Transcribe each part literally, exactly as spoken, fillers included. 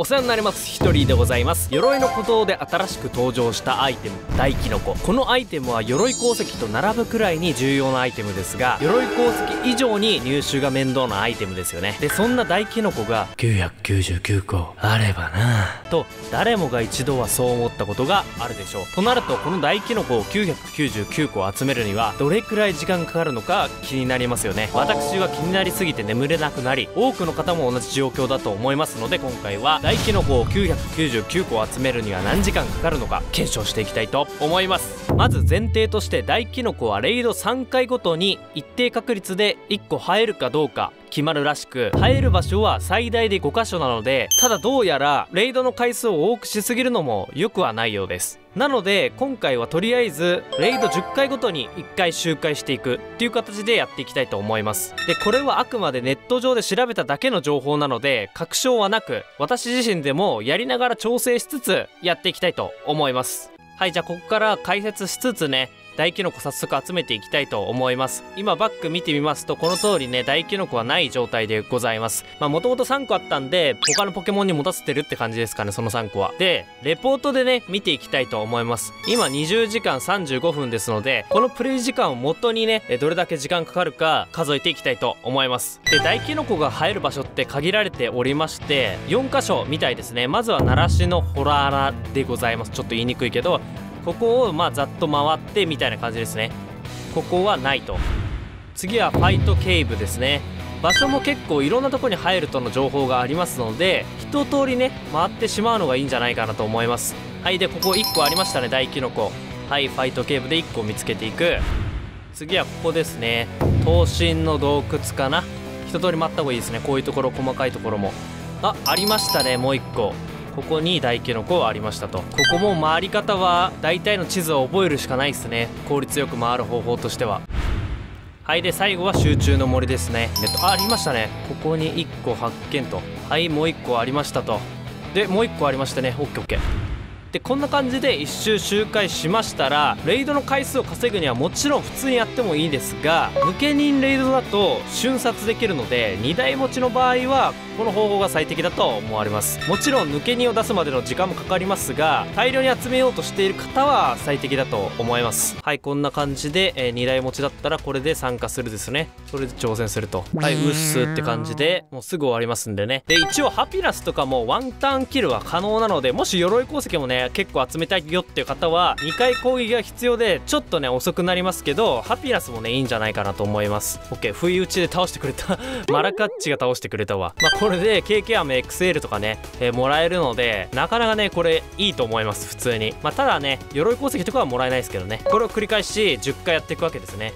お世話になりますヒトリーでございます。鎧の鼓動で新しく登場したアイテム、大キノコ。このアイテムは鎧鉱石と並ぶくらいに重要なアイテムですが、鎧鉱石以上に入手が面倒なアイテムですよね。でそんな大キノコがきゅうひゃくきゅうじゅうきゅうこあればなぁと誰もが一度はそう思ったことがあるでしょう。となるとこの大キノコをきゅうひゃくきゅうじゅうきゅうこ集めるにはどれくらい時間かかるのか気になりますよね。私は気になりすぎて眠れなくなり、多くの方も同じ状況だと思いますので、今回は大キノコをきゅうひゃくきゅうじゅうきゅうこ集めるには何時間かかるのか検証していきたいと思います。まず前提として、大キノコはレイドさんかいごとに一定確率でいっこ生えるかどうか決まるらしく、生える場所は最大でごかしょなので、ただどうやらレイドの回数を多くしすぎるのも良くはないようです。なので今回はとりあえずレイドじゅっかいごとにいっかい周回していくっていう形でやっていきたいと思います。でこれはあくまでネット上で調べただけの情報なので確証はなく、私自身でもやりながら調整しつつやっていきたいと思います。はい、じゃあここから解説しつつね、大キノコ早速集めていきたいと思います。今バッグ見てみますとこの通りね、大キノコはない状態でございます。まあもともとさんこあったんで他のポケモンに持たせてるって感じですかね、そのさんこは。でレポートでね見ていきたいと思います。今にじゅうじかんさんじゅうごふんですので、このプレイ時間を元にねどれだけ時間かかるか数えていきたいと思います。で大キノコが生える場所って限られておりまして、よんかしょみたいですね。まずは習志野洞穴でございます。ちょっと言いにくいけど、ここをまあざっと回ってみたいな感じですね。ここはないと。次はファイトケイブですね。場所も結構いろんなとこに入るとの情報がありますので、一通りね回ってしまうのがいいんじゃないかなと思います。はい、でここいっこありましたね、大キノコ。はい、ファイトケイブでいっこ見つけていく。次はここですね、東神の洞窟かな。一通り回った方がいいですね、こういうところ、細かいところも。あ、ありましたね、もういっこ。ここに大キノコありましたと。ここも回り方は大体の地図を覚えるしかないですね、効率よく回る方法としては。はい、で最後は集中の森ですね。えっとありましたね、ここにいっこ発見と。はい、もういっこありましたと。でもういっこありましたね。 オーケーオーケー でこんな感じでいっ周周回しましたら、レイドの回数を稼ぐにはもちろん普通にやってもいいですが、抜け人レイドだと瞬殺できるので、にだい持ちの場合はこの方法が最適だと思われます。もちろん抜け荷を出すまでの時間もかかりますが、大量に集めようとしている方は最適だと思います。はい、こんな感じで、えー、にだい持ちだったらこれで参加するですね。それで挑戦すると。はい、ウッスーって感じでもうすぐ終わりますんでね。で一応ハピナスとかもワンターンキルは可能なので、もし鎧鉱石もね結構集めたいよっていう方はにかい攻撃が必要でちょっとね遅くなりますけど、ハピナスもねいいんじゃないかなと思います。 オーケー、 不意打ちで倒してくれたマラカッチが倒してくれたわ。まあここれでケーケー飴 エックスエル とかね、えー、もらえるので、なかなかねこれいいと思います普通に。まあただね鎧鉱石とかはもらえないですけどね。これを繰り返しじゅっかいやっていくわけですね。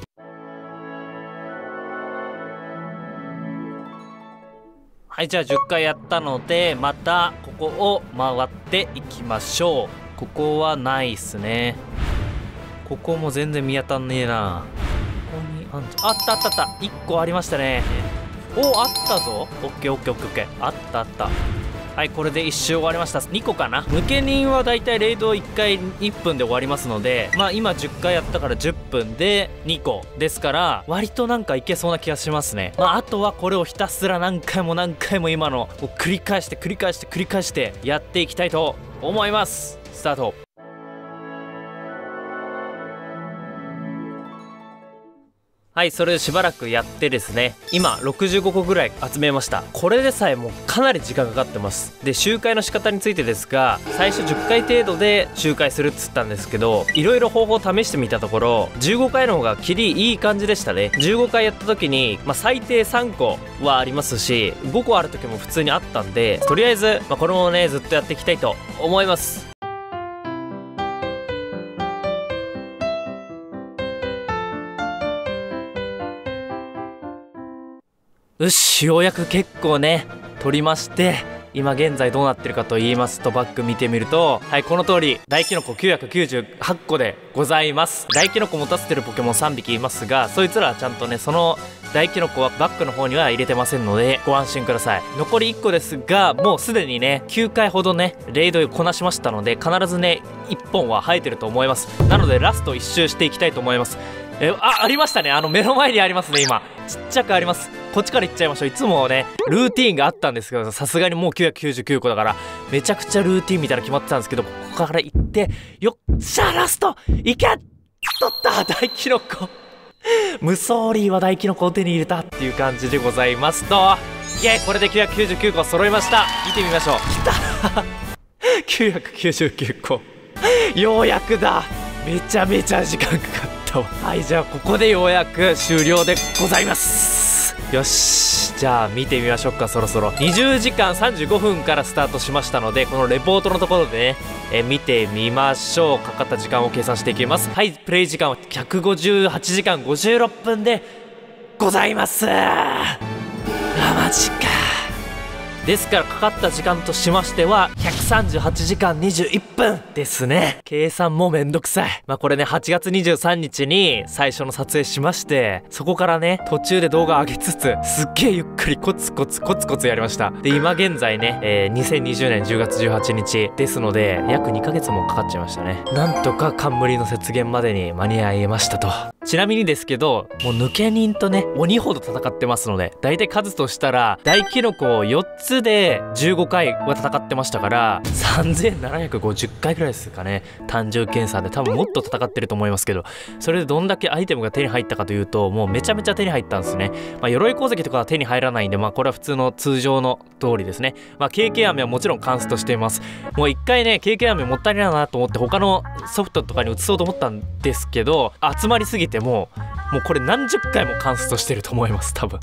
はい、じゃあじゅっかいやったのでまたここを回っていきましょう。ここはないっすね。ここも全然見当たんねえな。ここにあんじゃん。あったあったあった、いっこありましたね。お、あったぞ。オッケーオッケーオッケーオッケー。あったあった。はい、これでいっ周終わりました。にこかな。抜け人はだいたいレイドいっかいいっぷんで終わりますので、まあ今じゅっかいやったからじゅっぷんでにこですから、割となんかいけそうな気がしますね。まああとはこれをひたすら何回も何回も今のを繰り返して繰り返して繰り返してやっていきたいと思います。スタート。はい、それでしばらくやってですね、今ろくじゅうごこぐらい集めました。これでさえもうかなり時間かかってます。で周回の仕方についてですが、最初じゅっかい程度で周回するっつったんですけど、いろいろ方法を試してみたところじゅうごかいの方がキリいい感じでしたね。じゅうごかいやった時に、まあ、最低さんこはありますしごこある時も普通にあったんで、とりあえず、まあ、これもねずっとやっていきたいと思います。よし、ようやく結構ね取りまして、今現在どうなってるかと言いますと、バッグ見てみると、はい、この通り大キノコきゅうひゃくきゅうじゅうはっこでございます。大キノコ持たせてるポケモンさんびきいますが、そいつらはちゃんとねその大キノコはバッグの方には入れてませんのでご安心ください。残りいっこですが、もうすでにねきゅうかいほどねレイドをこなしましたので、必ずねいっぽんは生えてると思います。なのでラストいっ周していきたいと思います。えあ、ありましたね。あの目の前にありますね。今ちっちゃくあります。こっちから行っちゃいましょう。いつもねルーティーンがあったんですけど、さすがにもうきゅうひゃくきゅうじゅうきゅうこだからめちゃくちゃルーティーンみたいなの決まってたんですけど、ここから行ってよっしゃラストいけ、取った大キノコムソーリーは大キノコを手に入れたっていう感じでございますと、イエーイ、これできゅうひゃくきゅうじゅうきゅうこ揃いました。見てみましょう。きたきゅうひゃくきゅうじゅうきゅうこようやくだ。めちゃめちゃ時間かかったわ。はい、じゃあここでようやく終了でございます。よし、じゃあ見てみましょうか。そろそろにじゅうじかんさんじゅうごふんからスタートしましたので、このレポートのところでねえ見てみましょう。かかった時間を計算していきます。はい、プレイ時間はひゃくごじゅうはちじかんごじゅうろっぷんでございます。あ、マジか。ですからかかった時間としましてはひゃくさんじゅうはちじかんにじゅういっぷんですね。計算もめんどくさい。まあこれねはちがつにじゅうさんにちに最初の撮影しまして、そこからね途中で動画上げつつすっげえゆっくりコツコツコツコツやりました。で今現在ね、えー、にせんにじゅうねんじゅうがつじゅうはちにちですので約にかげつもかかっちゃいましたね。なんとか冠の雪原までに間に合いましたと。ちなみにですけどもう抜け人とね鬼ほど戦ってますので、だいたい数としたら大キノコをよっつでじゅうごかいは戦ってましたからさんぜんななひゃくごじゅっかいくらいですかね。単純計算で多分もっと戦ってると思いますけど、それでどんだけアイテムが手に入ったかというともうめちゃめちゃ手に入ったんですね。まあ、鎧鉱石とかは手に入らないんで、まあこれは普通の通常の通りですね。まあ経験飴はもちろんカンストしています。もう一回ね経験飴もったいないなと思って他のソフトとかに移そうと思ったんですけど、集まりすぎてもうもうこれ何十回もカンストしてると思います多分。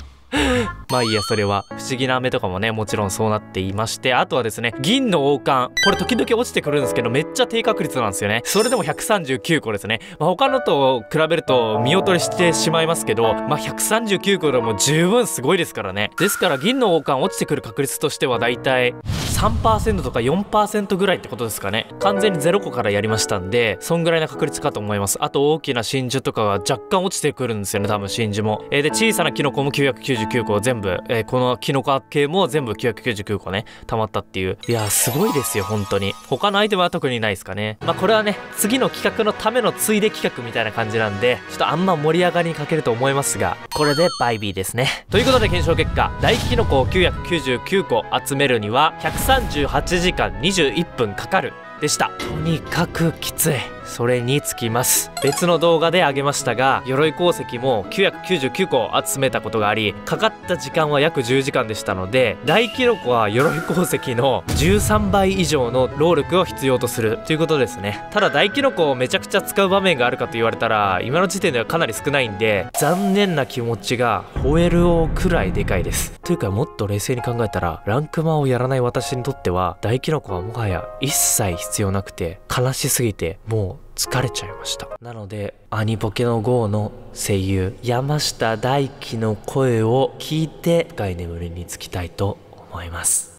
まあいいや、それは不思議な飴とかもねもちろんそうなっていまして、あとはですね銀の王冠、これ時々落ちてくるんですけどめっちゃ低確率なんですよね。それでもひゃくさんじゅうきゅうこですね。まあ、他のと比べると見劣りしてしまいますけど、まあ、ひゃくさんじゅうきゅうこでも十分すごいですからね。ですから銀の王冠落ちてくる確率としてはだいたいさんパーセント とか よんパーセント ぐらいってことですかね。完全にゼロこからやりましたんでそんぐらいな確率かと思います。あと大きな真珠とかが若干落ちてくるんですよね多分真珠も、えー、で小さなキノコもきゅうひゃくきゅうじゅうきゅうこ全部、えー、このキノコ系も全部きゅうひゃくきゅうじゅうきゅうこね溜まったっていう、いやーすごいですよ本当に。他のアイテムは特にないですかね。まあこれはね次の企画のためのついで企画みたいな感じなんでちょっとあんま盛り上がりに欠けると思いますが、これでバイビーですね。ということで検証結果、大キノコをきゅうひゃくきゅうじゅうきゅうこ集めるにはひゃくさんじゅうはちじかんにじゅういっぷんかかるでした。とにかくきつい。それにつきます別の動画であげましたが、鎧鉱石もきゅうひゃくきゅうじゅうきゅうこ集めたことがありかかった時間は約じゅうじかんでしたので、大キノコは鎧鉱石のじゅうさんばい以上の労力を必要とするということですね。ただ大キノコをめちゃくちゃ使う場面があるかと言われたら今の時点ではかなり少ないんで、残念な気持ちが吠える王くらいでかいです。というかもっと冷静に考えたらランクマンをやらない私にとっては大キノコはもはや一切必要なくて悲しすぎてもう疲れちゃいました。なのでアニポケの ゴー の声優山下大輝の声を聞いて深い眠りにつきたいと思います。